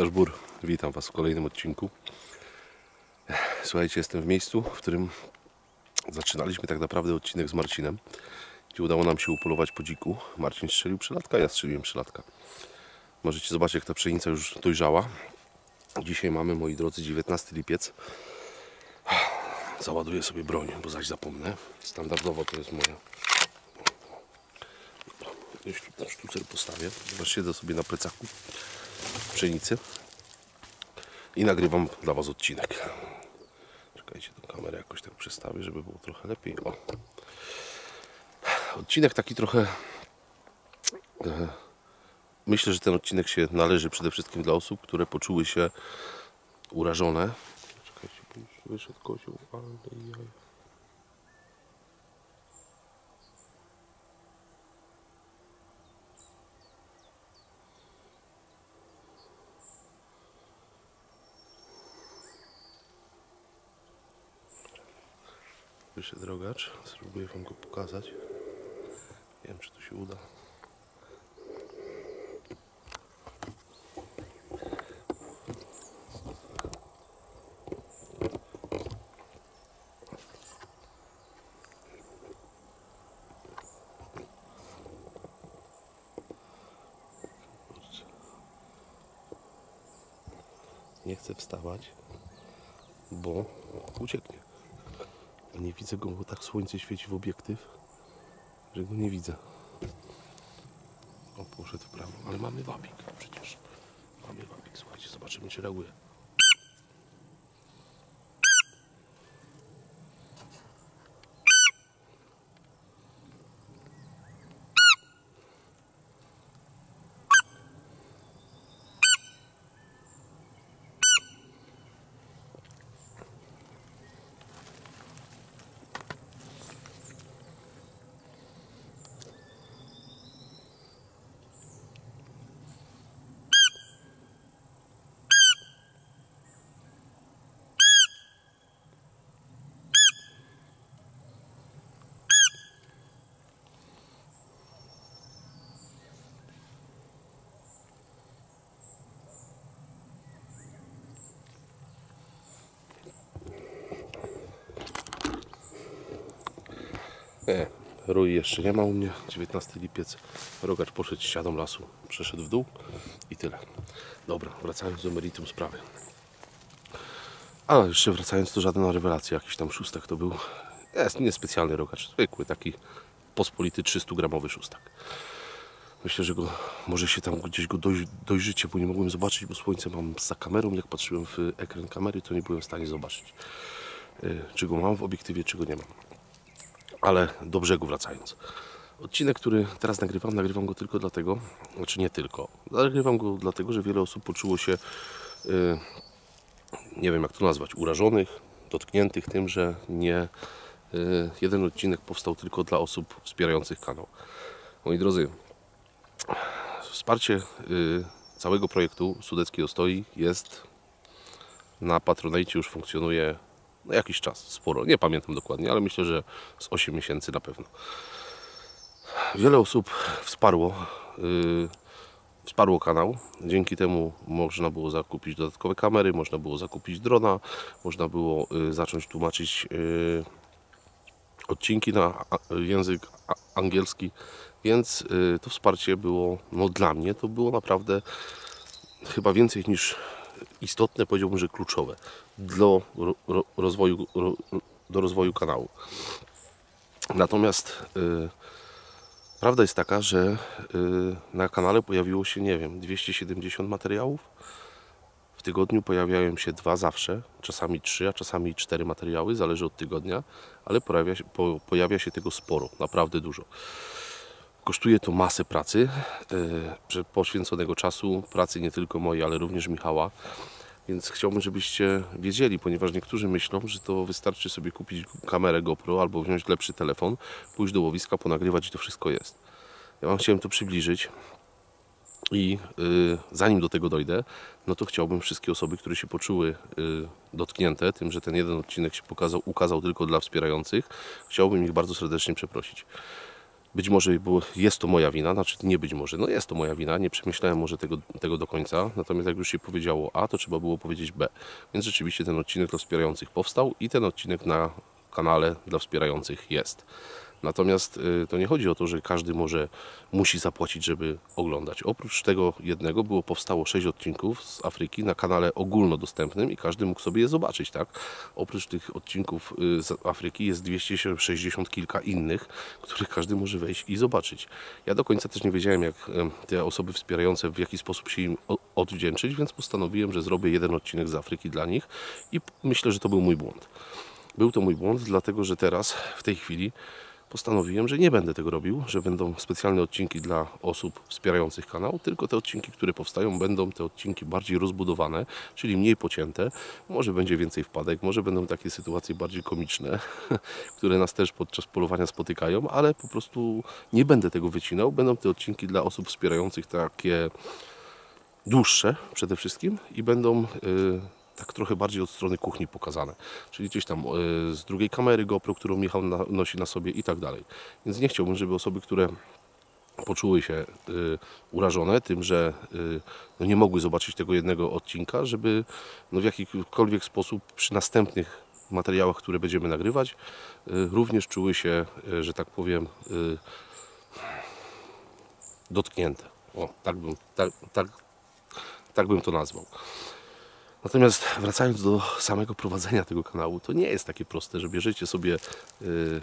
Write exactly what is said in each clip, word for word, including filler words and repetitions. Gospodarz Bur, witam Was w kolejnym odcinku. Słuchajcie, jestem w miejscu, w którym zaczynaliśmy tak naprawdę odcinek z Marcinem, gdzie udało nam się upolować po dziku. Marcin strzelił przelatka, ja strzeliłem przelatka. Możecie zobaczyć, jak ta pszenica już dojrzała. Dzisiaj mamy, moi drodzy, dziewiętnasty lipiec. Załaduję sobie broń, bo zaś zapomnę. Standardowo to jest moja. Jeśli ten sztucer postawię, bo siedzę sobie na plecaku pszenicy i nagrywam dla Was odcinek. Czekajcie, tą kamerę jakoś tak przestawię, żeby było trochę lepiej. O. Odcinek taki trochę... Myślę, że ten odcinek się należy przede wszystkim dla osób, które poczuły się urażone. Czekajcie, bo już wyszedł kozioł, ale jaj. Słyszę drogacz, spróbuję Wam go pokazać. Nie wiem, czy to się uda. Nie chcę wstawać, bo ucieknie. Nie widzę go, bo tak słońce świeci w obiektyw, że go nie widzę. O, poszedł w prawo, ale mamy wabik przecież. Mamy wabik, słuchajcie, zobaczymy, czy reaguje. Nie, rój jeszcze nie ma u mnie, dziewiętnasty lipiec, rogacz poszedł siadą lasu, przeszedł w dół i tyle. Dobra, wracając do meritum sprawy. A jeszcze wracając, to żadna rewelacja, jakiś tam szóstek to był. Jest niespecjalny rogacz, zwykły, taki pospolity trzystugramowy szóstak. Myślę, że go, może się tam gdzieś go doj, dojrzycie, bo nie mogłem zobaczyć, bo słońce mam za kamerą. Jak patrzyłem w ekran kamery, to nie byłem w stanie zobaczyć, czy go mam w obiektywie, czy go nie mam. Ale do brzegu wracając. Odcinek, który teraz nagrywam, nagrywam go tylko dlatego, znaczy nie tylko. Nagrywam go dlatego, że wiele osób poczuło się, yy, nie wiem jak to nazwać, urażonych, dotkniętych tym, że nie yy, jeden odcinek powstał tylko dla osób wspierających kanał. Moi drodzy, wsparcie yy, całego projektu Sudeckiej Ostoi jest na Patronite, już funkcjonuje no jakiś czas, sporo, nie pamiętam dokładnie, ale myślę, że z osiem miesięcy na pewno. Wiele osób wsparło, yy, wsparło kanał. Dzięki temu można było zakupić dodatkowe kamery, można było zakupić drona, można było yy, zacząć tłumaczyć yy, odcinki na a, język a, angielski, więc yy, to wsparcie było, no dla mnie to było naprawdę chyba więcej niż istotne, powiedziałbym, że kluczowe do rozwoju, do rozwoju kanału. Natomiast yy, prawda jest taka, że yy, na kanale pojawiło się, nie wiem, dwieście siedemdziesiąt materiałów. W tygodniu pojawiają się dwa zawsze, czasami trzy, a czasami cztery materiały, zależy od tygodnia, ale pojawia się, po, pojawia się tego sporo, naprawdę dużo. Kosztuje to masę pracy, yy, poświęconego czasu, pracy nie tylko mojej, ale również Michała. Więc chciałbym, żebyście wiedzieli, ponieważ niektórzy myślą, że to wystarczy sobie kupić kamerę GoPro albo wziąć lepszy telefon, pójść do łowiska, ponagrywać i to wszystko jest. Ja Wam chciałem to przybliżyć i yy, zanim do tego dojdę, no to chciałbym wszystkie osoby, które się poczuły yy, dotknięte tym, że ten jeden odcinek się pokazał, ukazał tylko dla wspierających, chciałbym ich bardzo serdecznie przeprosić. Być może jest to moja wina, znaczy nie być może, no jest to moja wina, nie przemyślałem może tego, tego do końca, natomiast jak już się powiedziało A, to trzeba było powiedzieć B. Więc rzeczywiście ten odcinek dla wspierających powstał i ten odcinek na kanale dla wspierających jest. Natomiast to nie chodzi o to, że każdy może, musi zapłacić, żeby oglądać. Oprócz tego jednego było, powstało sześć odcinków z Afryki na kanale ogólnodostępnym i każdy mógł sobie je zobaczyć, tak? Oprócz tych odcinków z Afryki jest dwieście sześćdziesiąt kilka innych, których każdy może wejść i zobaczyć. Ja do końca też nie wiedziałem, jak te osoby wspierające, w jaki sposób się im odwdzięczyć, więc postanowiłem, że zrobię jeden odcinek z Afryki dla nich i myślę, że to był mój błąd. Był to mój błąd, dlatego że teraz, w tej chwili postanowiłem, że nie będę tego robił, że będą specjalne odcinki dla osób wspierających kanał, tylko te odcinki, które powstają, będą te odcinki bardziej rozbudowane, czyli mniej pocięte. Może będzie więcej wpadek, może będą takie sytuacje bardziej komiczne, które nas też podczas polowania spotykają, ale po prostu nie będę tego wycinał. Będą te odcinki dla osób wspierających takie dłuższe przede wszystkim i będą Yy, tak trochę bardziej od strony kuchni pokazane. Czyli gdzieś tam y, z drugiej kamery GoPro, którą Michał na, nosi na sobie i tak dalej. Więc nie chciałbym, żeby osoby, które poczuły się y, urażone tym, że y, no nie mogły zobaczyć tego jednego odcinka, żeby no w jakikolwiek sposób przy następnych materiałach, które będziemy nagrywać, y, również czuły się, y, że tak powiem, y, dotknięte. O, tak bym, tak, tak, tak bym to nazwał. Natomiast wracając do samego prowadzenia tego kanału, to nie jest takie proste, że bierzecie sobie y,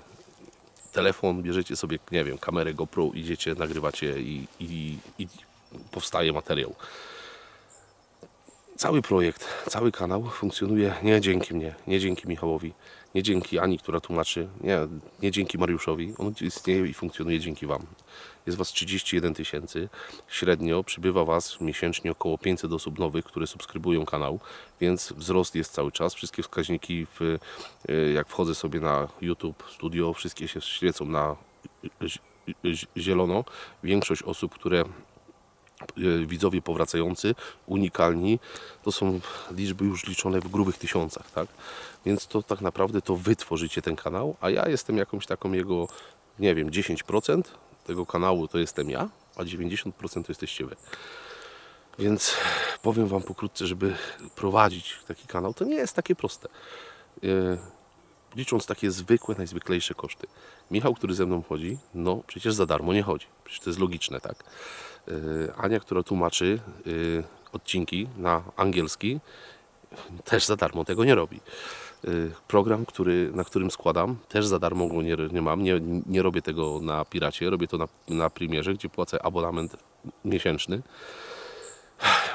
telefon, bierzecie sobie, nie wiem, kamerę GoPro, idziecie, nagrywacie i, i, i powstaje materiał. Cały projekt, cały kanał funkcjonuje nie dzięki mnie, nie dzięki Michałowi, nie dzięki Ani, która tłumaczy, nie, nie dzięki Mariuszowi. On istnieje i funkcjonuje dzięki Wam. Jest Was trzydzieści jeden tysięcy. Średnio przybywa Was miesięcznie około pięćset osób nowych, które subskrybują kanał, więc wzrost jest cały czas. Wszystkie wskaźniki, w, jak wchodzę sobie na YouTube Studio, wszystkie się świecą na zielono. Większość osób, które widzowie powracający, unikalni, to są liczby już liczone w grubych tysiącach, tak? Więc to tak naprawdę to wy tworzycie ten kanał, a ja jestem jakąś taką jego, nie wiem, dziesięć procent tego kanału to jestem ja, a dziewięćdziesiąt procent to jesteście wy. Więc powiem Wam pokrótce, żeby prowadzić taki kanał, to nie jest takie proste. Yy, licząc takie zwykłe, najzwyklejsze koszty. Michał, który ze mną chodzi, no przecież za darmo nie chodzi. Przecież to jest logiczne, tak? Ania, która tłumaczy y, odcinki na angielski, też za darmo tego nie robi. Y, program, który, na którym składam, też za darmo go nie, nie mam. Nie, nie robię tego na Piracie, robię to na, na Premierze, gdzie płacę abonament miesięczny.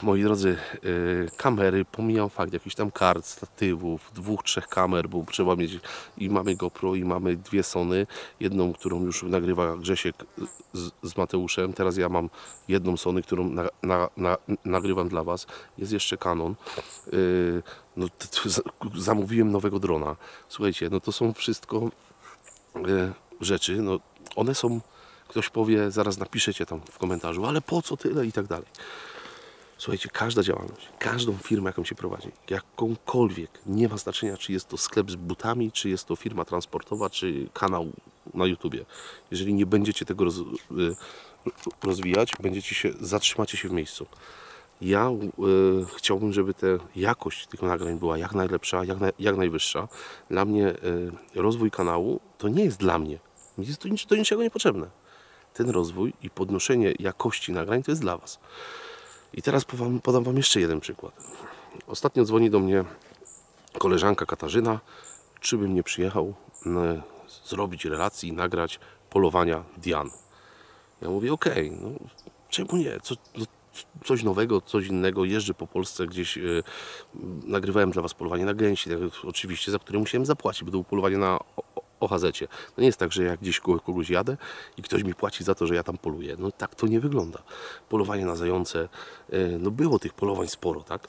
Moi drodzy, y, kamery, pomijam fakt, jakichś tam kart, statywów, dwóch, trzech kamer, bo trzeba mieć i mamy GoPro, i mamy dwie Sony, jedną, którą już nagrywa Grzesiek z, z Mateuszem, teraz ja mam jedną Sony, którą na, na, na, nagrywam dla Was, jest jeszcze Canon, y, no, t, t, zamówiłem nowego drona, słuchajcie, no to są wszystko y, rzeczy, no one są, ktoś powie, zaraz napiszecie tam w komentarzu, ale po co tyle i tak dalej. Słuchajcie, każda działalność, każdą firmę, jaką się prowadzi, jakąkolwiek, nie ma znaczenia, czy jest to sklep z butami, czy jest to firma transportowa, czy kanał na YouTubie. Jeżeli nie będziecie tego roz, rozwijać, będziecie się, zatrzymacie się w miejscu. Ja y, chciałbym, żeby te, jakość tych nagrań była jak najlepsza, jak, na, jak najwyższa. Dla mnie y, rozwój kanału to nie jest dla mnie. Mi jest to nic, do niczego niepotrzebne. Ten rozwój i podnoszenie jakości nagrań to jest dla Was. I teraz podam Wam jeszcze jeden przykład. Ostatnio dzwoni do mnie koleżanka Katarzyna, czy bym nie przyjechał zrobić relacji i nagrać polowania Dian. Ja mówię, okej, okay, no, czemu nie? Co, no, coś nowego, coś innego. Jeżdżę po Polsce gdzieś, yy, nagrywałem dla Was polowanie na gęsi, oczywiście, za które musiałem zapłacić, bo to było polowanie na O H Z-cie. No nie jest tak, że ja gdzieś kogoś jadę i ktoś mi płaci za to, że ja tam poluję. No tak to nie wygląda. Polowanie na zające, no było tych polowań sporo, tak?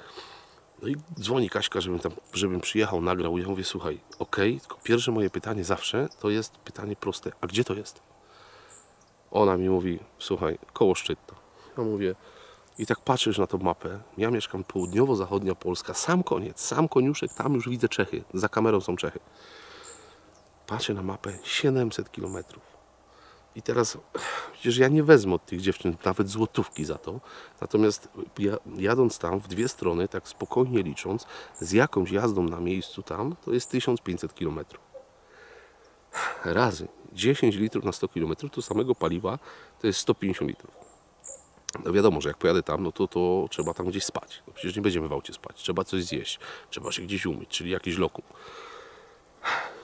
No i dzwoni Kaśka, żebym tam, żebym przyjechał, nagrał. Ja mówię, słuchaj, okej, okay, tylko pierwsze moje pytanie zawsze to jest pytanie proste. A gdzie to jest? Ona mi mówi, słuchaj, koło Szczytna. Ja mówię, i tak patrzysz na tą mapę, ja mieszkam południowo-zachodnia Polska, sam koniec, sam koniuszek, tam już widzę Czechy. Za kamerą są Czechy. Patrzę na mapę, siedemset kilometrów. I teraz, przecież ja nie wezmę od tych dziewczyn nawet złotówki za to, natomiast jadąc tam w dwie strony, tak spokojnie licząc, z jakąś jazdą na miejscu tam, to jest tysiąc pięćset kilometrów. Razy dziesięć litrów na sto kilometrów to samego paliwa to jest sto pięćdziesiąt litrów. No wiadomo, że jak pojadę tam, no to, to trzeba tam gdzieś spać. No przecież nie będziemy w aucie spać, trzeba coś zjeść, trzeba się gdzieś umyć, czyli jakiś lokum.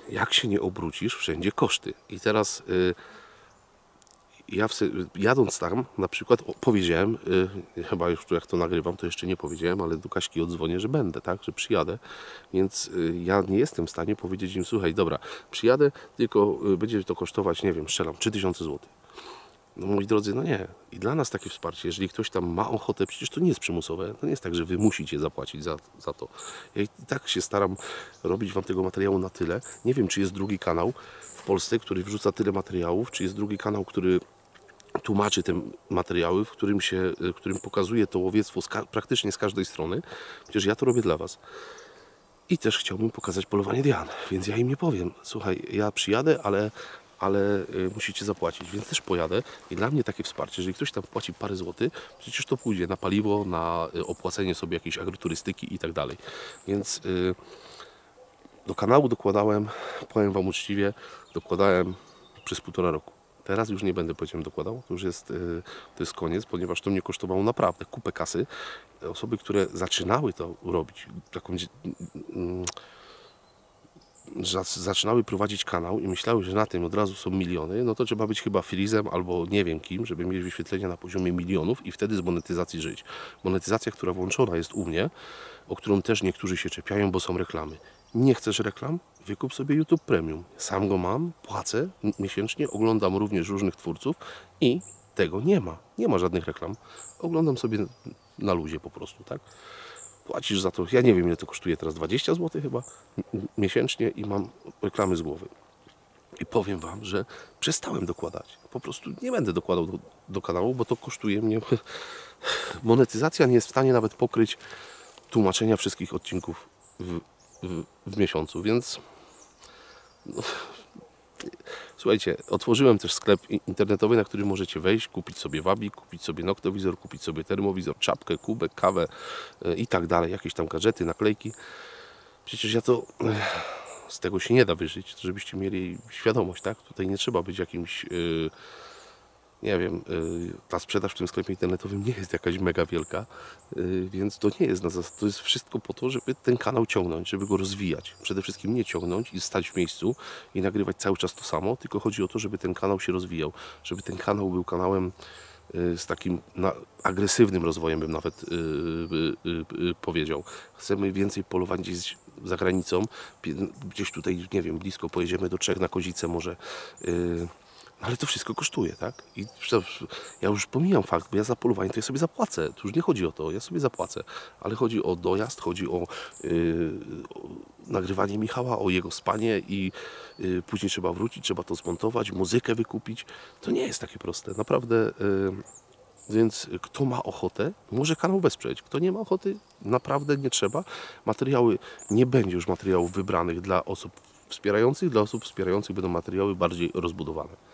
Jak się nie obrócisz, wszędzie koszty. I teraz... Yy, Ja w, jadąc tam, na przykład o, powiedziałem, yy, chyba już tu jak to nagrywam, to jeszcze nie powiedziałem, ale do Kaśki odzwonię, że będę, tak, że przyjadę, więc yy, ja nie jestem w stanie powiedzieć im, słuchaj, dobra, przyjadę, tylko yy, będzie to kosztować, nie wiem, strzelam, trzy tysiące złotych. No moi drodzy, no nie. I dla nas takie wsparcie, jeżeli ktoś tam ma ochotę, przecież to nie jest przymusowe, to nie jest tak, że wy musicie zapłacić za, za to. Ja i tak się staram robić wam tego materiału na tyle. Nie wiem, czy jest drugi kanał w Polsce, który wrzuca tyle materiałów, czy jest drugi kanał, który tłumaczy te materiały, w którym, się, w którym pokazuje to łowiectwo z praktycznie z każdej strony. Przecież ja to robię dla was. I też chciałbym pokazać polowanie Dian, więc ja im nie powiem. Słuchaj, ja przyjadę, ale, ale musicie zapłacić, więc też pojadę. I dla mnie takie wsparcie, jeżeli ktoś tam płaci parę złotych, przecież to pójdzie na paliwo, na opłacenie sobie jakiejś agroturystyki i tak dalej. Więc yy, do kanału dokładałem, powiem wam uczciwie, dokładałem przez półtora roku. Teraz już nie będę, powiedziałem, dokładał, to już jest, to jest koniec, ponieważ to mnie kosztowało naprawdę kupę kasy. Osoby, które zaczynały to robić, taką, zaczynały prowadzić kanał i myślały, że na tym od razu są miliony, no to trzeba być chyba Filizem albo nie wiem kim, żeby mieć wyświetlenia na poziomie milionów i wtedy z monetyzacji żyć. Monetyzacja, która włączona jest u mnie, o którą też niektórzy się czepiają, bo są reklamy. Nie chcesz reklam? Wykup sobie YouTube Premium. Sam go mam, płacę miesięcznie, oglądam również różnych twórców i tego nie ma. Nie ma żadnych reklam. Oglądam sobie na luzie po prostu, tak? Płacisz za to, ja nie wiem ile to kosztuje teraz, dwadzieścia złotych chyba miesięcznie i mam reklamy z głowy. I powiem wam, że przestałem dokładać. Po prostu nie będę dokładał do, do kanału, bo to kosztuje mnie... Monetyzacja nie jest w stanie nawet pokryć tłumaczenia wszystkich odcinków w W, w miesiącu, więc no, słuchajcie, otworzyłem też sklep internetowy, na który możecie wejść, kupić sobie wabik, kupić sobie noktowizor, kupić sobie termowizor, czapkę, kubek, kawę yy, i tak dalej, jakieś tam gadżety, naklejki. Przecież ja to yy, z tego się nie da wyżyć, żebyście mieli świadomość, tak? Tutaj nie trzeba być jakimś yy, nie wiem, ta sprzedaż w tym sklepie internetowym nie jest jakaś mega wielka, więc to nie jest na zas... To jest wszystko po to, żeby ten kanał ciągnąć, żeby go rozwijać. Przede wszystkim nie ciągnąć i stać w miejscu i nagrywać cały czas to samo, tylko chodzi o to, żeby ten kanał się rozwijał, żeby ten kanał był kanałem z takim na... agresywnym rozwojem, bym nawet yy, yy, yy, powiedział. Chcemy więcej polowań gdzieś za granicą, gdzieś tutaj, nie wiem, blisko pojedziemy do Czech na Kozice może. Yy... Ale to wszystko kosztuje, tak? I ja już pomijam fakt, bo ja za polowanie to ja sobie zapłacę. Tu już nie chodzi o to, ja sobie zapłacę. Ale chodzi o dojazd, chodzi o, yy, o nagrywanie Michała, o jego spanie i yy, później trzeba wrócić, trzeba to zmontować, muzykę wykupić. To nie jest takie proste, naprawdę. Yy, więc kto ma ochotę, może kanał wesprzeć. Kto nie ma ochoty, naprawdę nie trzeba. Materiały, nie będzie już materiałów wybranych dla osób wspierających. Dla osób wspierających będą materiały bardziej rozbudowane.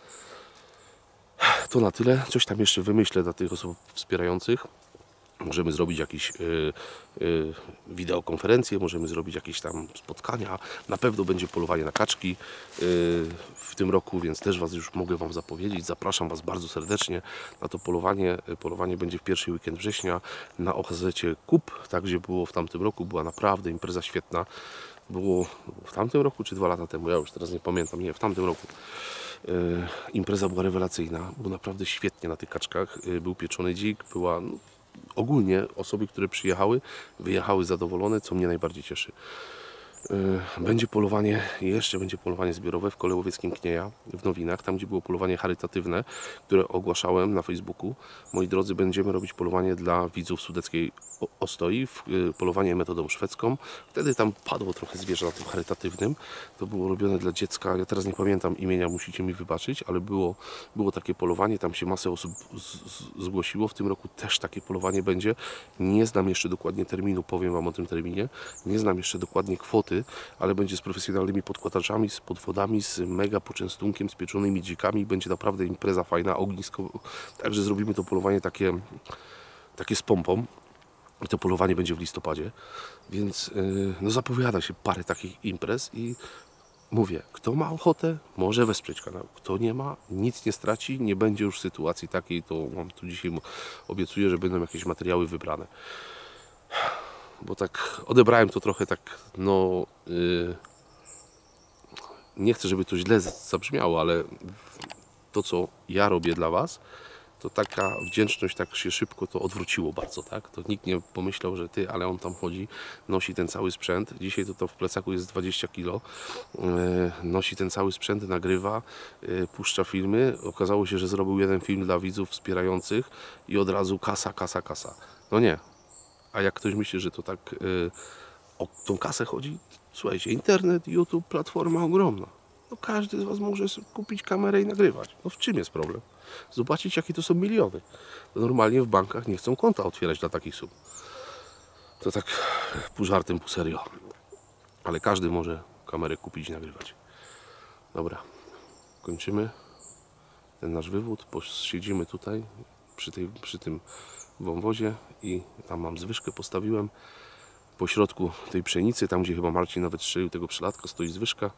To na tyle. Coś tam jeszcze wymyślę dla tych osób wspierających. Możemy zrobić jakieś yy, yy, wideokonferencje, możemy zrobić jakieś tam spotkania. Na pewno będzie polowanie na kaczki yy, w tym roku, więc też was już mogę wam zapowiedzieć. Zapraszam was bardzo serdecznie na to polowanie. Polowanie będzie w pierwszy weekend września na O H Z-cie K U P, tak gdzie było w tamtym roku. Była naprawdę impreza świetna. Było w tamtym roku czy dwa lata temu, ja już teraz nie pamiętam, nie, w tamtym roku. Yy, impreza była rewelacyjna, było naprawdę świetnie na tych kaczkach, yy, był pieczony dzik, była, no, ogólnie osoby, które przyjechały, wyjechały zadowolone, co mnie najbardziej cieszy. Yy, będzie polowanie, jeszcze będzie polowanie zbiorowe w Kolełowieckim Knieja, w Nowinach, tam gdzie było polowanie charytatywne, które ogłaszałem na Facebooku. Moi drodzy, będziemy robić polowanie dla widzów Sudeckiej Ostoi, yy, polowanie metodą szwedzką. Wtedy tam padło trochę zwierza na tym charytatywnym. To było robione dla dziecka, ja teraz nie pamiętam imienia, musicie mi wybaczyć, ale było, było takie polowanie, tam się masę osób z, z, zgłosiło. W tym roku też takie polowanie będzie. Nie znam jeszcze dokładnie terminu, powiem wam o tym terminie. Nie znam jeszcze dokładnie kwoty płyty, ale będzie z profesjonalnymi podkładaczami, z podwodami, z mega poczęstunkiem, z pieczonymi dzikami. Będzie naprawdę impreza fajna, ognisko. Także zrobimy to polowanie takie, takie z pompą. I to polowanie będzie w listopadzie. Więc no, zapowiada się parę takich imprez i mówię, kto ma ochotę, może wesprzeć kanał. Kto nie ma, nic nie straci, nie będzie już sytuacji takiej, to mam tu dzisiaj obiecuję, że będą jakieś materiały wybrane. Bo tak odebrałem to trochę tak, no... Yy, nie chcę, żeby to źle zabrzmiało, ale to, co ja robię dla Was, to taka wdzięczność tak się szybko to odwróciło bardzo, tak? To nikt nie pomyślał, że ty, ale on tam chodzi, nosi ten cały sprzęt. Dzisiaj to, to w plecaku jest dwadzieścia kilo. Yy, nosi ten cały sprzęt, nagrywa, yy, puszcza filmy. Okazało się, że zrobił jeden film dla widzów wspierających i od razu kasa, kasa, kasa. No nie. A jak ktoś myśli, że to tak yy, o tą kasę chodzi, słuchajcie, internet, YouTube, platforma ogromna. No każdy z Was może kupić kamerę i nagrywać. No w czym jest problem? Zobaczyć, jakie to są miliony. To normalnie w bankach nie chcą konta otwierać dla takich sum. To tak pół żartem, pół serio. Ale każdy może kamerę kupić i nagrywać. Dobra, kończymy ten nasz wywód. Siedzimy tutaj przy, tej, przy tym wąwozie i tam mam zwyżkę, postawiłem po środku tej pszenicy, tam gdzie chyba Marcin nawet strzelił tego przelatka, stoi zwyżka.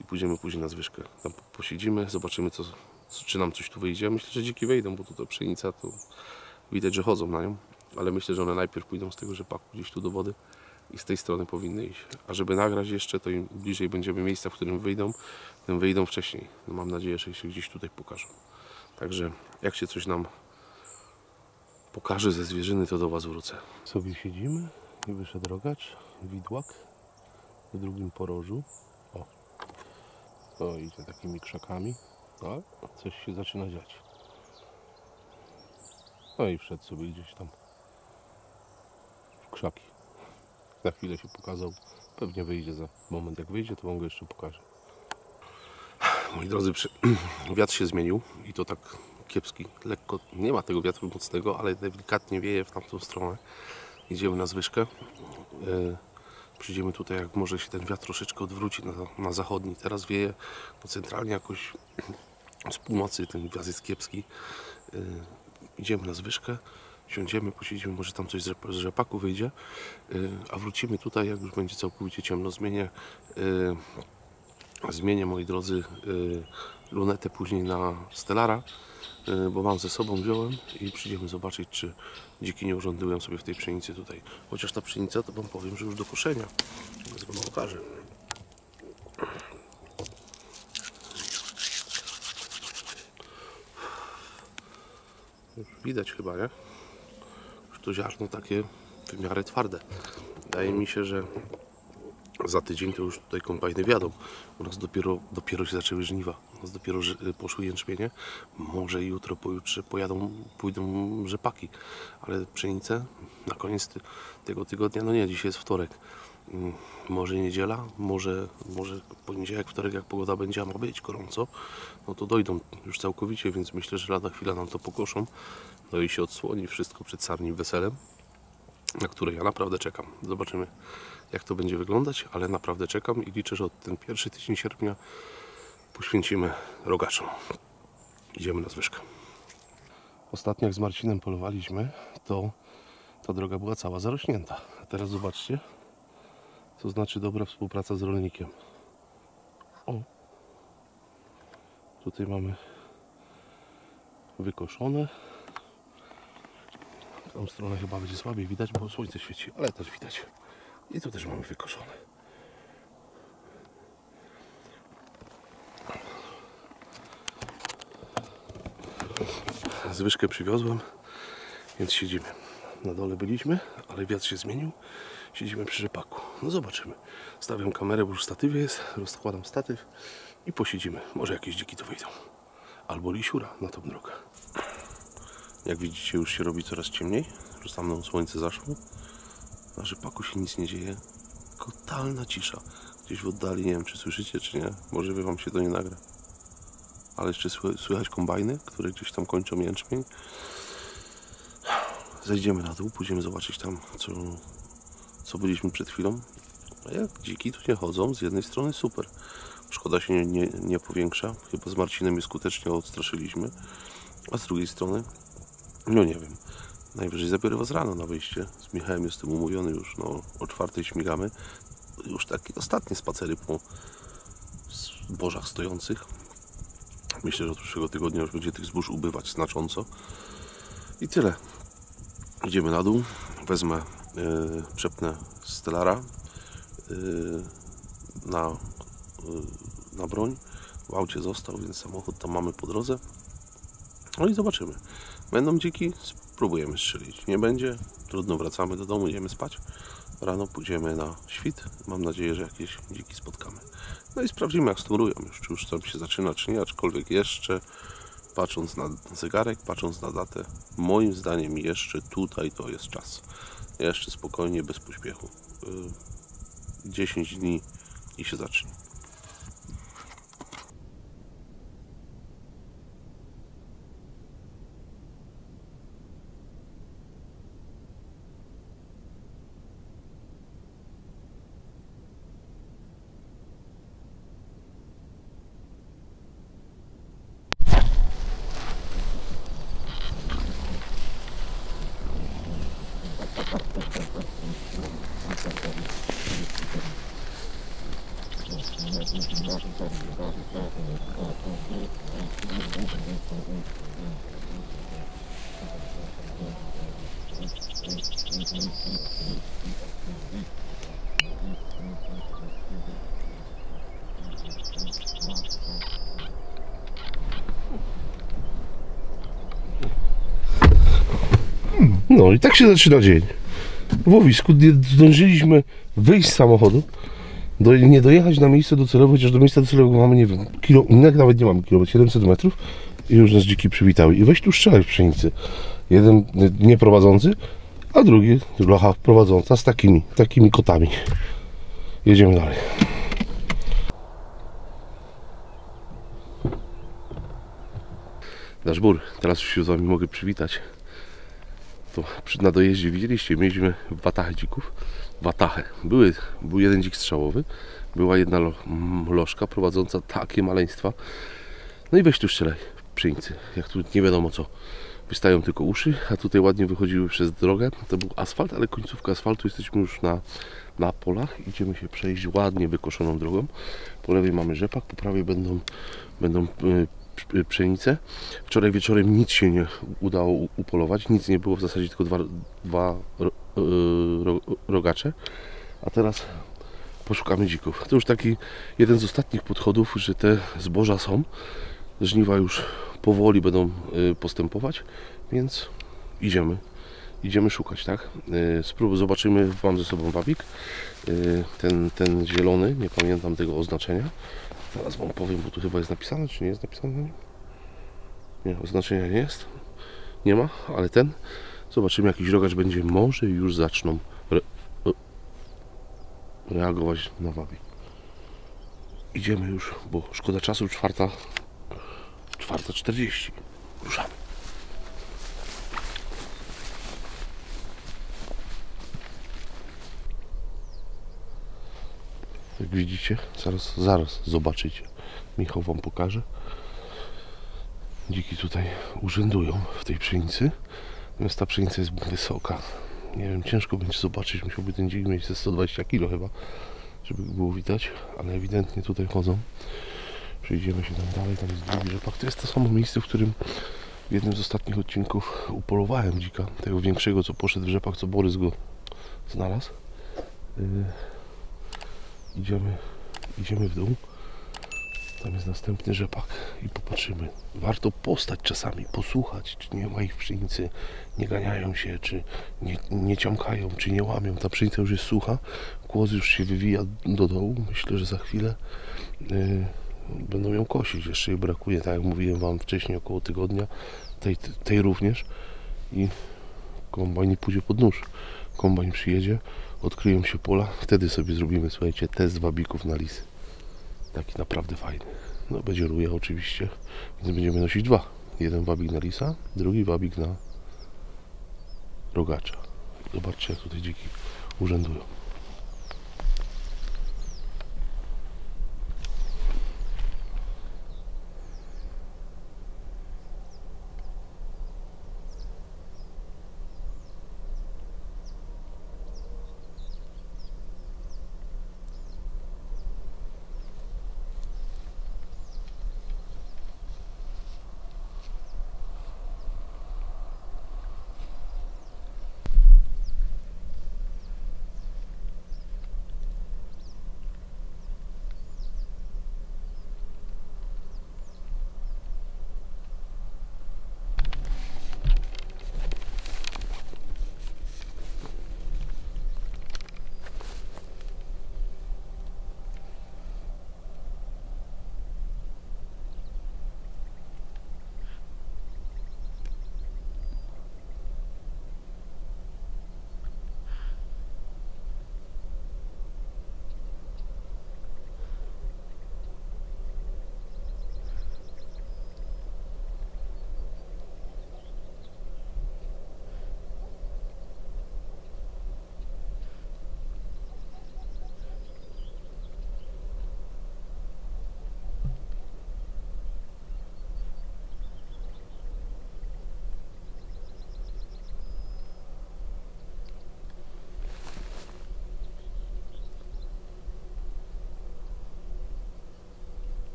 I pójdziemy później na zwyżkę. Tam posiedzimy, zobaczymy, co, czy nam coś tu wyjdzie. Myślę, że dziki wejdą, bo tutaj pszenica, to widać, że chodzą na nią. Ale myślę, że one najpierw pójdą z tego rzepaku gdzieś tu do wody i z tej strony powinny iść. A żeby nagrać jeszcze, to im bliżej będziemy miejsca, w którym wyjdą, tym wyjdą wcześniej. No mam nadzieję, że się gdzieś tutaj pokażą. Także jak się coś nam pokaże ze zwierzyny, to do Was wrócę. Sobie siedzimy i wyszedł rogacz, widłak w drugim porożu. O, idzie takimi krzakami, no, coś się zaczyna dziać. No i wszedł sobie gdzieś tam w krzaki. Za chwilę się pokazał, pewnie wyjdzie za moment. Jak wyjdzie, to wam go jeszcze pokażę. Moi drodzy, wiatr się zmienił i to tak kiepski, lekko, nie ma tego wiatru mocnego, ale delikatnie wieje w tamtą stronę. Idziemy na zwyżkę. Yy. Przyjdziemy tutaj, jak może się ten wiatr troszeczkę odwróci na, na zachodni. Teraz wieje, bo centralnie jakoś z północy ten wiatr jest kiepski. Yy, idziemy na zwyżkę, siądziemy, posiedzimy, może tam coś z rzepaku wyjdzie. Yy, a wrócimy tutaj, jak już będzie całkowicie ciemno. Zmienię, yy, zmienię moi drodzy, yy, lunetę później na Stellara, yy, bo mam ze sobą, wziąłem i przyjdziemy zobaczyć, czy dziki nie urządziłem sobie w tej pszenicy tutaj. Chociaż ta pszenica, to wam powiem, że już do koszenia. Teraz wam pokażę. Już widać chyba, nie? Już to ziarno takie w miarę twarde. Wydaje mi się, że za tydzień to już tutaj kombajny wiadą. U nas dopiero, dopiero się zaczęły żniwa. U nas dopiero poszły jęczmienie. Może jutro, pojutrze pojadą, pójdą rzepaki. Ale pszenicę na koniec ty tego tygodnia, no nie, dzisiaj jest wtorek. Może niedziela, może, może poniedziałek, wtorek, jak pogoda będzie, a ma być gorąco, no to dojdą już całkowicie, więc myślę, że lada chwila nam to pokoszą. No i się odsłoni wszystko przed sarnim weselem, na które ja naprawdę czekam. Zobaczymy, jak to będzie wyglądać, ale naprawdę czekam i liczę, że od ten pierwszy tydzień sierpnia poświęcimy rogaczom. Idziemy na zwyżkę. Ostatnio, jak z Marcinem polowaliśmy, to ta droga była cała zarośnięta. A teraz zobaczcie, co znaczy dobra współpraca z rolnikiem. O! Tutaj mamy wykoszone. W tą stronę chyba będzie słabiej widać, bo słońce świeci, ale też widać. I tu też mamy wykoszone. Zwyżkę przywiozłem, więc siedzimy. Na dole byliśmy, ale wiatr się zmienił. Siedzimy przy rzepaku. No zobaczymy. Stawiam kamerę, bo już w statywie jest. Rozkładam statyw i posiedzimy. Może jakieś dziki tu wyjdą. Albo lisiura na tą drogę. Jak widzicie, już się robi coraz ciemniej. Już tam nam słońce zaszło. Na rzepaku się nic nie dzieje. Totalna cisza. Gdzieś w oddali, nie wiem, czy słyszycie, czy nie. Może wy wam się to nie nagra. Ale jeszcze słychać kombajny, które gdzieś tam kończą jęczmień. Zejdziemy na dół, pójdziemy zobaczyć tam, co, co byliśmy przed chwilą. Jak dziki tu nie chodzą, z jednej strony super. Szkoda się nie, nie, nie powiększa. Chyba z Marcinem je skutecznie odstraszyliśmy. A z drugiej strony, no nie wiem. Najwyżej zabiorę Was rano na wyjście. Z Michałem jestem umówiony już. No, o czwartej śmigamy. Już takie ostatnie spacery po zbożach stojących. Myślę, że od przyszłego tygodnia już będzie tych zbóż ubywać znacząco. I tyle. Idziemy na dół. Wezmę, yy, przepnę Stellara yy, na, yy, na broń. W aucie został, więc samochód tam mamy po drodze. No i zobaczymy. Będą dziki, spróbujemy strzelić. Nie będzie, trudno, wracamy do domu, idziemy spać. Rano pójdziemy na świt. Mam nadzieję, że jakieś dziki spotkamy. No i sprawdzimy, jak sturują już, czy już tam się zaczyna, czy nie, aczkolwiek jeszcze patrząc na zegarek, patrząc na datę, moim zdaniem jeszcze tutaj to jest czas. Jeszcze spokojnie, bez pośpiechu. dziesięć dni i się zacznie. No i tak się zaczyna dzień. W łowisku nie zdążyliśmy wyjść z samochodu, do, nie dojechać na miejsce docelowe, chociaż do miejsca docelowego mamy, nie wiem, kilo, nawet nie mamy kilo, siedemset metrów i już nas dziki przywitały. I weź tu strzelaj w pszenicy. Jeden nie prowadzący, a drugi blacha prowadząca z takimi, takimi kotami. Jedziemy dalej. Nasz bór, teraz już się z Wami mogę przywitać. To na dojeździe widzieliście, mieliśmy watachę dzików, watachę, Były, był jeden dzik strzałowy, była jedna lo, lożka prowadząca takie maleństwa, no i weź tu strzelaj w pszenicy, jak tu nie wiadomo co, wystają tylko uszy, a tutaj ładnie wychodziły przez drogę, to był asfalt, ale końcówka asfaltu, jesteśmy już na, na polach, idziemy się przejść ładnie wykoszoną drogą, po lewej mamy rzepak, po prawej będą, będą yy, pszenicę. Wczoraj wieczorem nic się nie udało upolować, nic nie było w zasadzie, tylko dwa, dwa ro, ro, rogacze, a teraz poszukamy dzików. To już taki jeden z ostatnich podchodów, że te zboża są, żniwa już powoli będą postępować, więc idziemy, idziemy szukać, tak? Spróbuj, zobaczymy, mam ze sobą wawik, ten, ten zielony, nie pamiętam tego oznaczenia. Zaraz Wam powiem, bo tu chyba jest napisane, czy nie jest napisane na nim? Nie, oznaczenia nie jest. Nie ma, ale ten. Zobaczymy, jakiś rogacz będzie. Może już zaczną re reagować na wabik. Idziemy już, bo szkoda czasu, czwarta, czwarta czterdzieści. Ruszamy. Jak widzicie, zaraz, zaraz zobaczycie. Michał Wam pokaże. Dziki tutaj urzędują w tej pszenicy. Natomiast ta pszenica jest wysoka. Nie wiem, ciężko będzie zobaczyć. Musiałby ten dzik mieć ze sto dwadzieścia kilo chyba, żeby było widać. Ale ewidentnie tutaj chodzą. Przejdziemy się tam dalej. Tam jest drugi rzepak. To jest to samo miejsce, w którym w jednym z ostatnich odcinków upolowałem dzika. Tego większego, co poszedł w rzepak, co Borys go znalazł. Yy... Idziemy, idziemy w dół, tam jest następny rzepak i popatrzymy. Warto postać czasami, posłuchać, czy nie ma ich w pszenicy, nie ganiają się, czy nie, nie ciąkają, czy nie łamią. Ta pszenica już jest sucha, kłos już się wywija do dołu, myślę, że za chwilę yy, będą ją kosić. Jeszcze jej brakuje, tak jak mówiłem Wam wcześniej, około tygodnia, tej, tej również i kombajn pójdzie pod nóż. Kombajn przyjedzie, odkryją się pola, wtedy sobie zrobimy, słuchajcie, test wabików na lisy. Taki naprawdę fajny. No będzie ruja oczywiście, więc będziemy nosić dwa. Jeden wabik na lisa, drugi wabik na rogacza. Zobaczcie, jak tutaj dziki urzędują.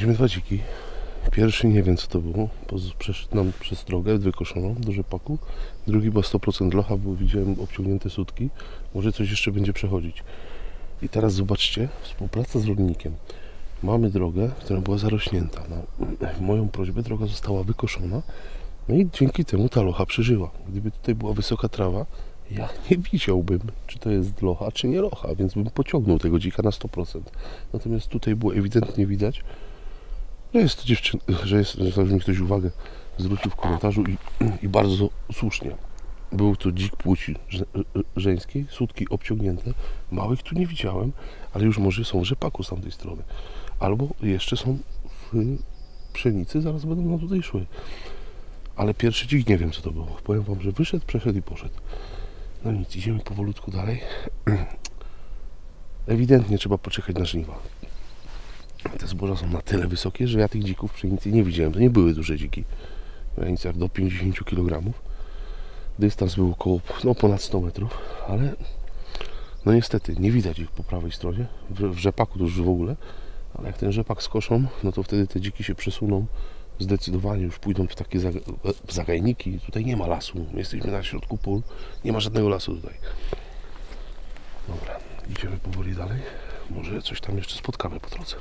Mieliśmy dwa dziki. Pierwszy nie wiem co to było, bo przeszedł nam przez drogę wykoszoną do rzepaku. Drugi była sto procent locha, bo widziałem obciągnięte sutki. Może coś jeszcze będzie przechodzić. I teraz zobaczcie, współpraca z rolnikiem. Mamy drogę, która była zarośnięta. Na moją prośbę droga została wykoszona. No i dzięki temu ta locha przeżyła. Gdyby tutaj była wysoka trawa, ja nie widziałbym, czy to jest locha, czy nie locha, więc bym pociągnął tego dzika na sto procent. Natomiast tutaj było ewidentnie widać, że jest to dziewczyna, że jest, że mi ktoś uwagę zwrócił w komentarzu i, i bardzo słusznie. Był to dzik płci żeńskiej, sutki obciągnięte, małych tu nie widziałem, ale już może są w rzepaku z tamtej strony. Albo jeszcze są w pszenicy, zaraz będą nam tutaj szły. Ale pierwszy dzik nie wiem co to było. Powiem wam, że wyszedł, przeszedł i poszedł. No nic, idziemy powolutku dalej. Ewidentnie trzeba poczekać na żniwa. Te zboża są na tyle wysokie, że ja tych dzików w pszenicy nie widziałem. To nie były duże dziki. W granicach do pięćdziesięciu kilogramów. Dystans był około no, ponad stu metrów, ale no niestety nie widać ich po prawej stronie. W, w rzepaku to już w ogóle. Ale jak ten rzepak skoszą, no to wtedy te dziki się przesuną. Zdecydowanie już pójdą w takie zagajniki. Tutaj nie ma lasu. Jesteśmy na środku pól. Nie ma żadnego lasu tutaj. Dobra, idziemy powoli dalej. Może coś tam jeszcze spotkamy po drodze.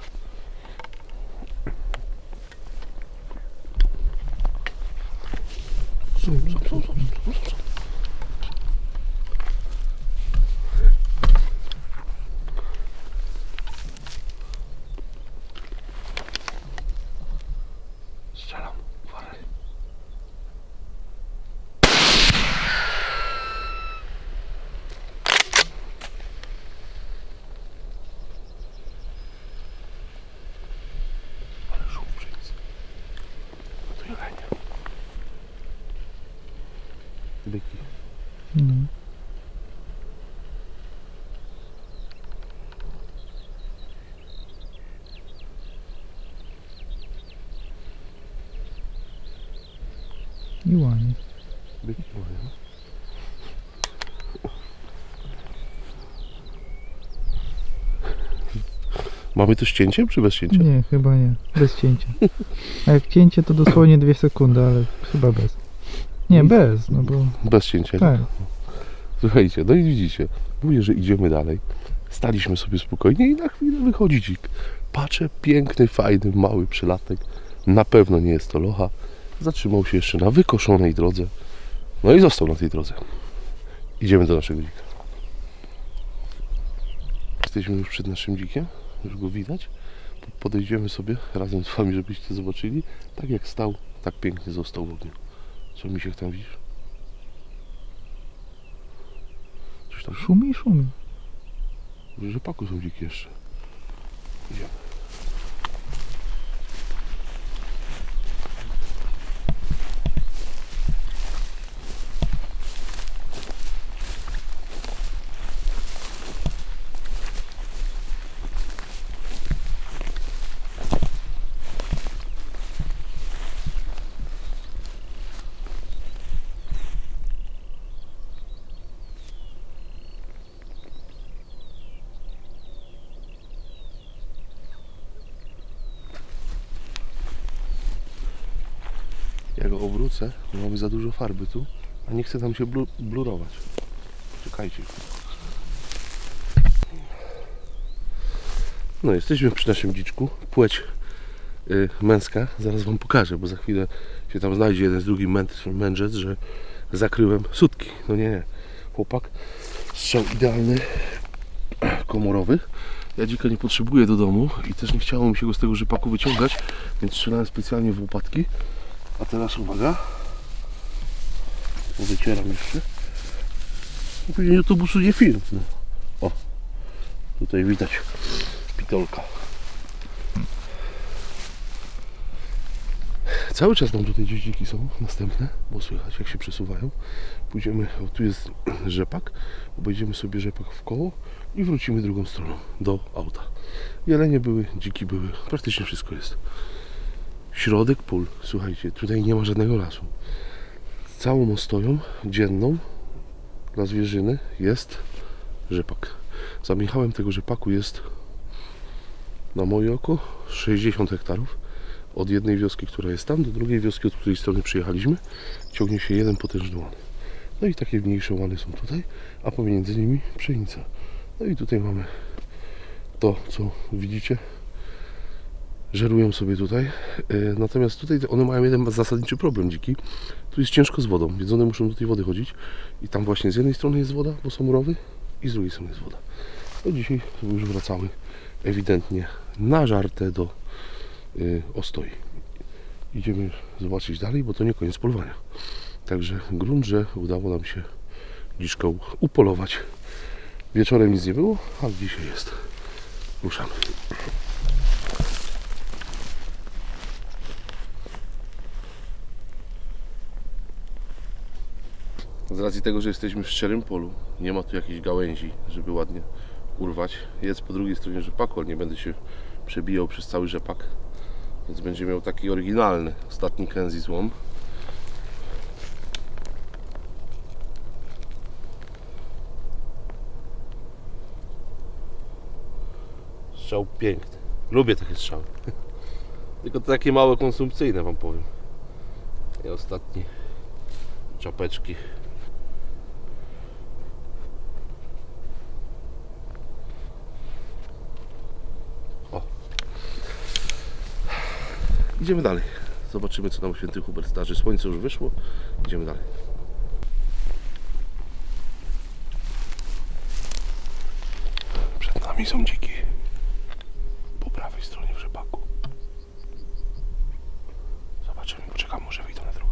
Są, są, są, są, są, są, są. I łanie. Byki łanie. Mamy to z cięciem, czy bez cięcia? Nie, chyba nie. Bez cięcia. A jak cięcie, to dosłownie dwie sekundy, ale chyba bez. Nie, bez, no bo... Bez cięcia. Tak. Słuchajcie, no i widzicie. Mówię, że idziemy dalej. Staliśmy sobie spokojnie i na chwilę wychodzi dzik. Patrzę, piękny, fajny, mały przylatek. Na pewno nie jest to locha. Zatrzymał się jeszcze na wykoszonej drodze. No i został na tej drodze. Idziemy do naszego dzika. Jesteśmy już przed naszym dzikiem. Już go widać. Podejdziemy sobie razem z wami, żebyście zobaczyli. Tak jak stał, tak pięknie został w ogniu. Co, Misiek, tam widzisz? Coś tam szumi, szumi. W rzepaku są dziki jeszcze. Idziemy. Ja go obrócę, bo mamy za dużo farby tu, a nie chcę tam się blu blurować. Czekajcie. No, jesteśmy przy naszym dziczku. Płeć yy, męska. Zaraz wam pokażę, bo za chwilę się tam znajdzie jeden z drugim mędrzec, że zakryłem sutki. No nie, nie. Chłopak. Strzał idealny, komorowy. Ja dzika nie potrzebuję do domu i też nie chciało mi się go z tego rzepaku wyciągać, więc strzelałem specjalnie w łopatki. A teraz uwaga, wycieram jeszcze. Później YouTube Studio film. No. O, tutaj widać pitolka. Cały czas nam tutaj gdzieś dziki są następne, bo słychać jak się przesuwają. Pójdziemy, o, tu jest rzepak, obejdziemy sobie rzepak w koło i wrócimy drugą stroną do auta. Jelenie były, dziki były, praktycznie wszystko jest. Środek pól, słuchajcie, tutaj nie ma żadnego lasu. Całą ostoją dzienną dla zwierzyny jest rzepak. Za Michałem tego rzepaku jest na moje oko sześćdziesiąt hektarów. Od jednej wioski, która jest tam, do drugiej wioski, od której strony przyjechaliśmy, ciągnie się jeden potężny łan. No i takie mniejsze łany są tutaj, a pomiędzy nimi pszenica. No i tutaj mamy to, co widzicie. Żerują sobie tutaj. Natomiast tutaj one mają jeden zasadniczy problem, dziki. Tu jest ciężko z wodą, więc one muszą do tej wody chodzić. I tam właśnie z jednej strony jest woda, bo są rowy, i z drugiej strony jest woda. No dzisiaj już wracały ewidentnie nażarte do yy, ostoi. Idziemy zobaczyć dalej, bo to nie koniec polowania. Także grunt, że udało nam się dziczkę upolować. Wieczorem nic nie było, a dzisiaj jest. Ruszamy. Z racji tego, że jesteśmy w szczerym polu, nie ma tu jakiejś gałęzi, żeby ładnie urwać. Jest po drugiej stronie rzepaku, ale nie będę się przebijał przez cały rzepak, więc będzie miał taki oryginalny ostatni kędzi złom. Strzał piękny. Lubię takie strzały. Tylko takie małe konsumpcyjne, wam powiem. I ostatni czapeczki. O. Idziemy dalej. Zobaczymy, co nam Święty Hubert zdarzy. Słońce już wyszło. Idziemy dalej. Przed nami są dziki. Po prawej stronie w rzepaku. Zobaczymy. Poczekam, może wyjdą na drogę.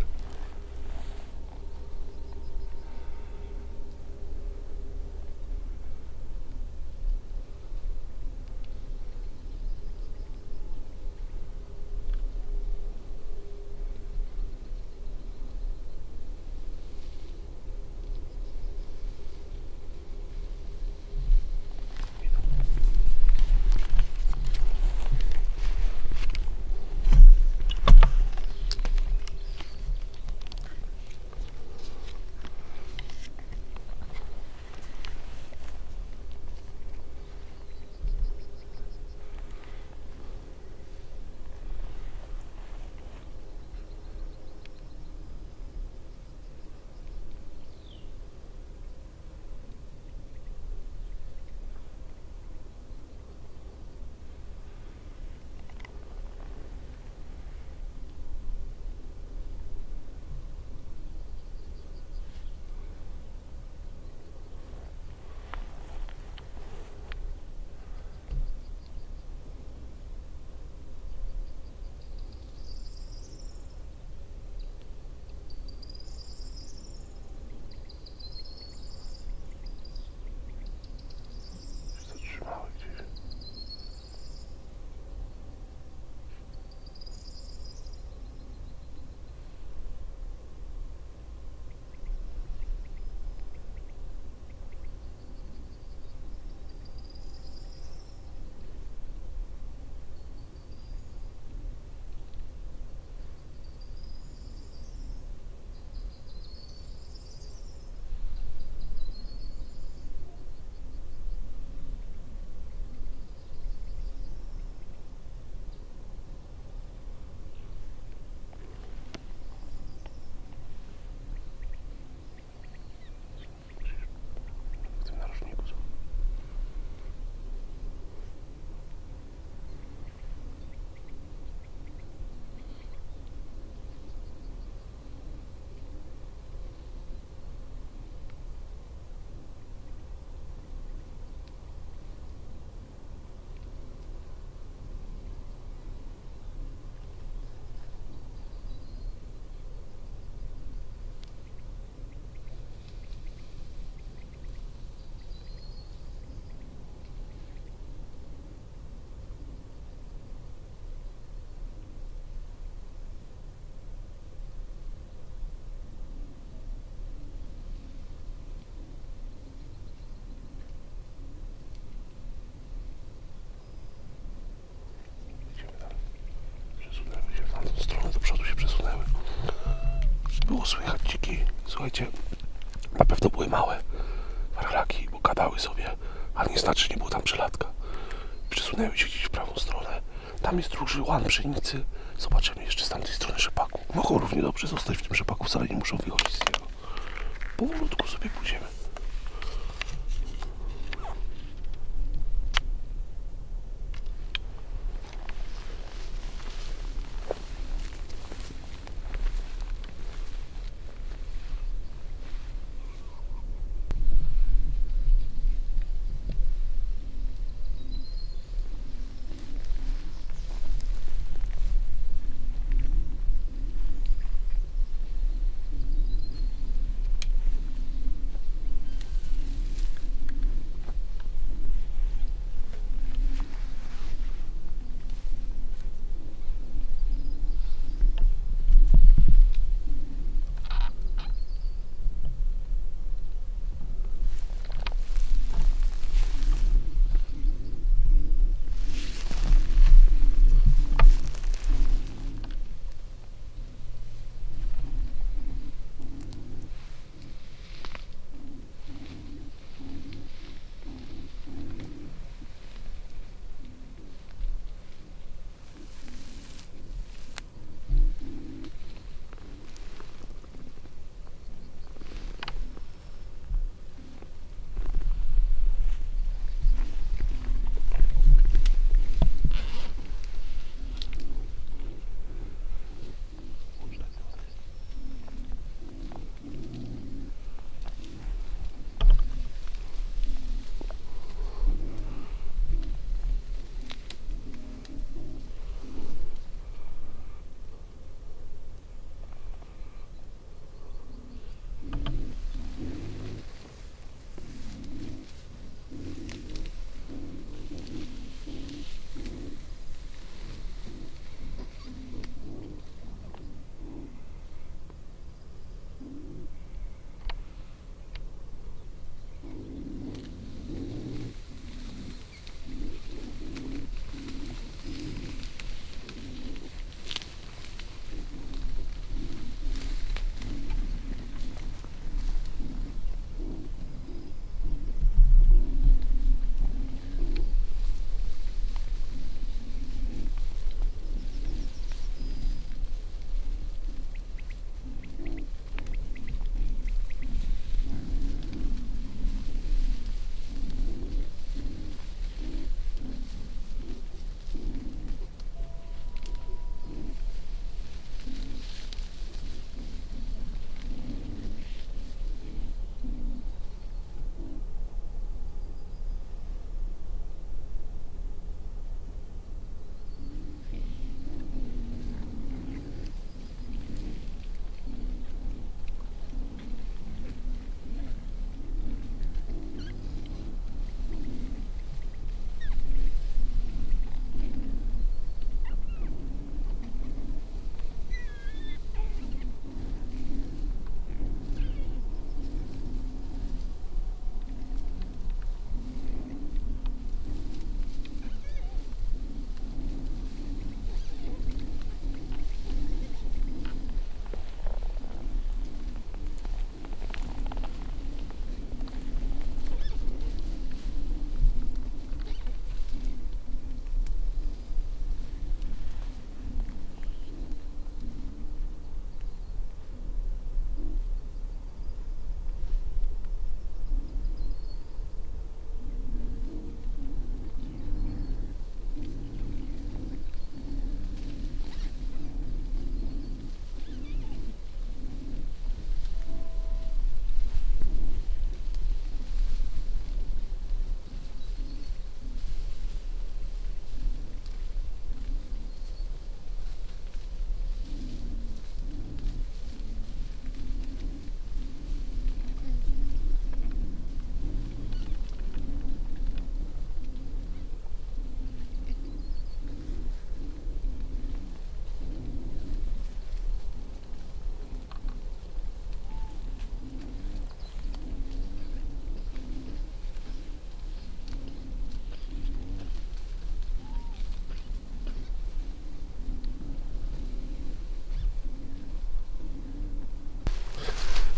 Do przodu się przesunęły. Było słychać dziki. Słuchajcie, na pewno były małe ralaki, bo gadały sobie, ale nie znaczy, nie było tam przelatka. przesunęły się gdzieś w prawą stronę. Tam jest duży łan pszenicy. Zobaczymy jeszcze z tamtej strony rzepaku. Mogą równie dobrze zostać w tym rzepaku, wcale nie muszą wychodzić z niego. Powolutku sobie pójdziemy.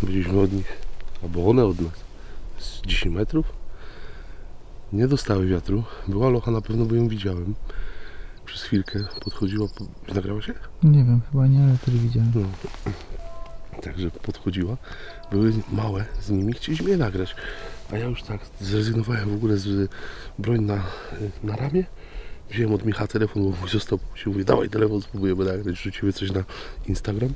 Byliśmy od nich, albo one od nas, z dziesięć metrów nie dostały wiatru. Była locha na pewno, bo ją widziałem. Przez chwilkę podchodziła, po... nagrała się? Nie wiem, chyba nie, ale też widziałem. No. Także podchodziła, były małe z nimi, chcieliśmy je nagrać, a ja już tak zrezygnowałem w ogóle z broń na, na ramię. Wziąłem od Michała telefon, bo mój został, się mówi, dawaj telefon, spróbujemy nagrać, rzuciły coś na Instagram.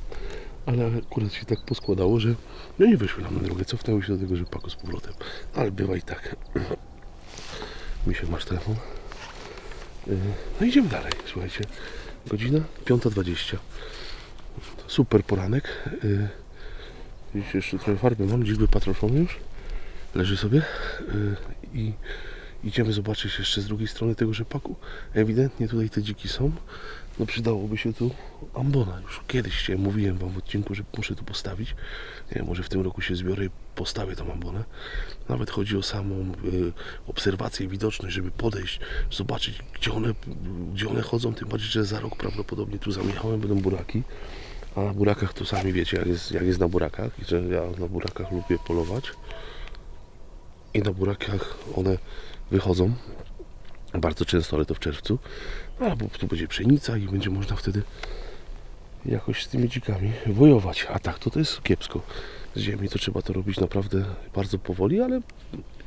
Ale akurat się tak poskładało, że no nie wyszły nam na drogę, cofnęły się do tego, że paku z powrotem. Ale bywa i tak. Mi się masz telefon. No idziemy dalej, słuchajcie. Godzina piąta dwadzieścia. Super poranek. Widzicie, jeszcze trochę farby mam, dziś by patroszony już. Leży sobie. I idziemy zobaczyć jeszcze z drugiej strony tego rzepaku. Ewidentnie tutaj te dziki są. No przydałoby się tu ambona. Już kiedyś mówiłem wam w odcinku, że muszę tu postawić. Nie wiem, może w tym roku się zbiorę i postawię tą ambonę. Nawet chodzi o samą y, obserwację, widoczność, żeby podejść, zobaczyć gdzie one, gdzie one chodzą. Tym bardziej, że za rok prawdopodobnie tu za Michałem będą buraki. A na burakach to sami wiecie, jak jest, jak jest na burakach. I że ja na burakach lubię polować. I na burakach one wychodzą bardzo często, ale to w czerwcu. Albo tu będzie pszenica i będzie można wtedy jakoś z tymi dzikami wojować. A tak to, to jest kiepsko. Z ziemi to trzeba to robić naprawdę bardzo powoli, ale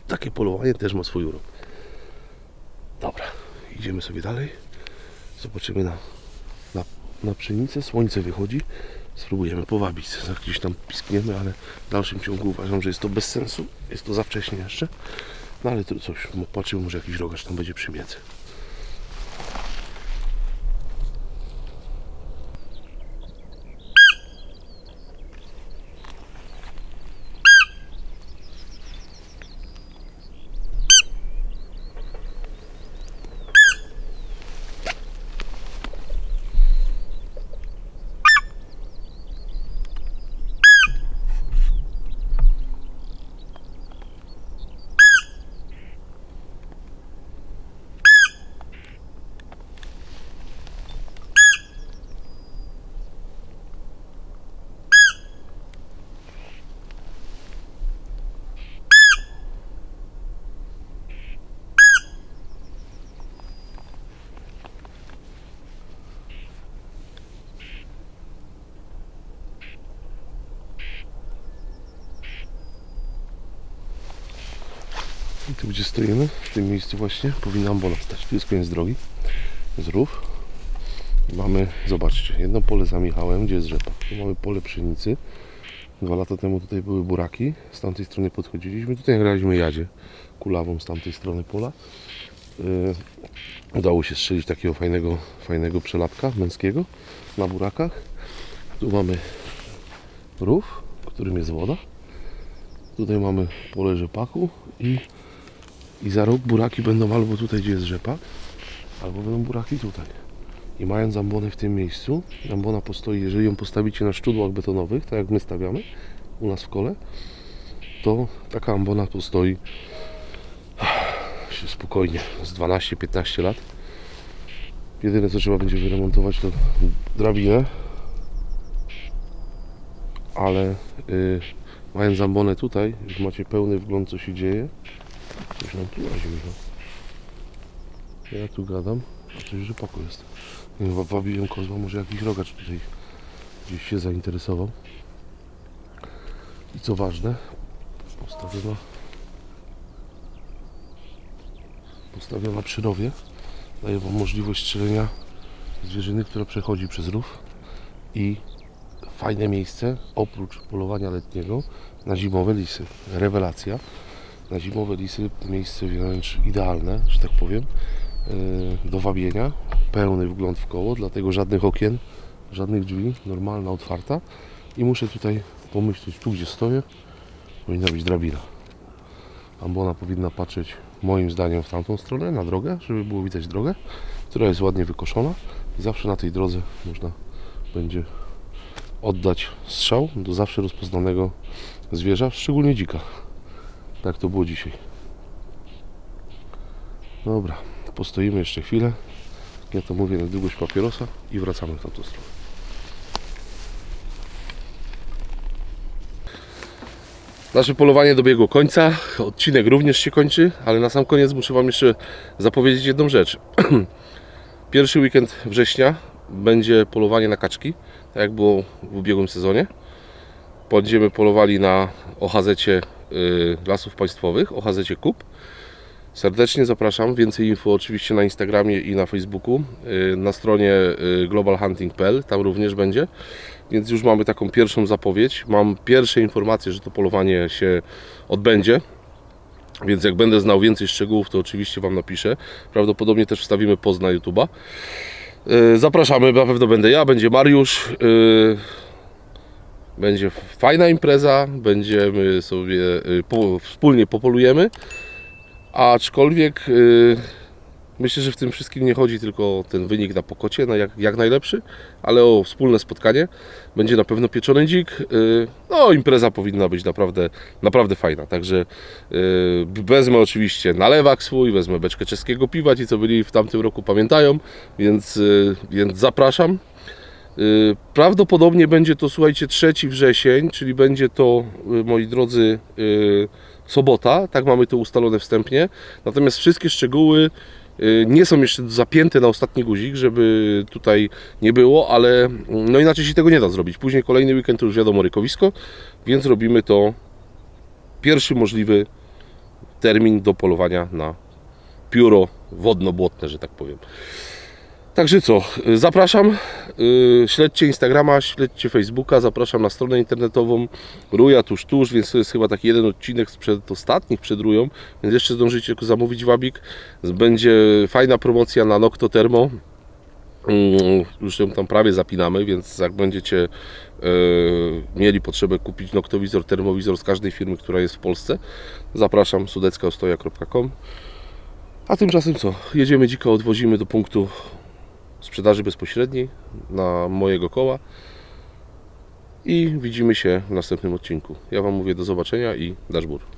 takie polowanie też ma swój urok. Dobra, idziemy sobie dalej. Zobaczymy na, na, na pszenicę. Słońce wychodzi. Spróbujemy powabić. Gdzieś tam piskniemy, ale w dalszym ciągu uważam, że jest to bez sensu. Jest to za wcześnie jeszcze. No ale to coś, patrzymy, może jakiś rogacz tam będzie przy między. I tu gdzie stoimy, w tym miejscu właśnie, powinna ambona stać. Tu jest koniec drogi, z rów. Mamy, zobaczcie, jedno pole za Michałem, gdzie jest rzepak. Tu mamy pole pszenicy. Dwa lata temu tutaj były buraki, z tamtej strony podchodziliśmy. Tutaj graliśmy jadzie kulawą z tamtej strony pola. Yy, udało się strzelić takiego fajnego, fajnego przelapka męskiego na burakach. Tu mamy rów, w którym jest woda. Tutaj mamy pole rzepaku i I za rok buraki będą albo tutaj, gdzie jest rzepak, albo będą buraki tutaj. I mając ambonę w tym miejscu, ambona postoi, jeżeli ją postawicie na szczudłach betonowych, tak jak my stawiamy u nas w kole, to taka ambona postoi się spokojnie z dwanaście do piętnastu lat. Jedyne co trzeba będzie wyremontować to drabinę, ale yy, mając ambonę tutaj, już macie pełny wgląd co się dzieje. Coś nam tu razi, ja tu gadam, a coś rzepaku jest. Wabiłem kozła, może jakiś rogacz tutaj gdzieś się zainteresował. I co ważne, postawiono, postawiono przy rowie. Daje wam możliwość strzelenia zwierzyny, która przechodzi przez rów. I fajne miejsce, oprócz polowania letniego, na zimowe lisy. Rewelacja. Na zimowe lisy miejsce wręcz idealne, że tak powiem, do wabienia, pełny wgląd w koło, dlatego żadnych okien, żadnych drzwi, normalna, otwarta. I muszę tutaj pomyśleć, tu gdzie stoję, powinna być drabina. Ambona powinna patrzeć moim zdaniem w tamtą stronę, na drogę, żeby było widać drogę, która jest ładnie wykoszona. I zawsze na tej drodze można będzie oddać strzał do zawsze rozpoznanego zwierza, szczególnie dzika. Tak to było dzisiaj. Dobra, postoimy jeszcze chwilę. Ja to mówię na długość papierosa i wracamy w tamtą stronę. Nasze polowanie dobiegło końca, odcinek również się kończy, ale na sam koniec muszę Wam jeszcze zapowiedzieć jedną rzecz. Pierwszy weekend września będzie polowanie na kaczki, tak jak było w ubiegłym sezonie. Będziemy polowali na o ha zecie Lasów Państwowych, o ha zecie K U P. Serdecznie zapraszam, więcej info oczywiście na Instagramie i na Facebooku, na stronie global hunting kropka p l, tam również będzie. Więc już mamy taką pierwszą zapowiedź, mam pierwsze informacje, że to polowanie się odbędzie. Więc jak będę znał więcej szczegółów, to oczywiście Wam napiszę. Prawdopodobnie też wstawimy post na YouTube'a. Zapraszamy, na pewno będę ja, będzie Mariusz. Będzie fajna impreza, będziemy sobie po, wspólnie popolujemy. Aczkolwiek yy, myślę, że w tym wszystkim nie chodzi tylko o ten wynik na pokocie, na jak, jak najlepszy, ale o wspólne spotkanie. Będzie na pewno pieczony dzik. Yy, no, impreza powinna być naprawdę, naprawdę fajna. Także yy, wezmę oczywiście nalewak swój, wezmę beczkę czeskiego piwa, ci co byli w tamtym roku pamiętają, więc, yy, więc zapraszam. Yy, prawdopodobnie będzie to, słuchajcie, trzeci wrzesień, czyli będzie to, yy, moi drodzy, yy, sobota, tak mamy to ustalone wstępnie, natomiast wszystkie szczegóły nie są jeszcze zapięte na ostatni guzik, żeby tutaj nie było, ale no inaczej się tego nie da zrobić. Później kolejny weekend to już wiadomo rykowisko, więc robimy to pierwszy możliwy termin do polowania na pióro wodno-błotne, że tak powiem. Także co, zapraszam, yy, śledźcie Instagrama, śledźcie Facebooka, zapraszam na stronę internetową Ruja tuż tuż, więc to jest chyba taki jeden odcinek sprzed ostatnich przed Rują, więc jeszcze zdążycie tylko zamówić wabik. Będzie fajna promocja na Nocto Termo, yy, już ją tam prawie zapinamy, więc jak będziecie yy, mieli potrzebę kupić noktowizor, termowizor z każdej firmy, która jest w Polsce, zapraszam, sudecka ostoja kropka com. A tymczasem co, jedziemy dziko, odwozimy do punktu sprzedaży bezpośredniej na mojego koła i widzimy się w następnym odcinku. Ja Wam mówię do zobaczenia i dashboard.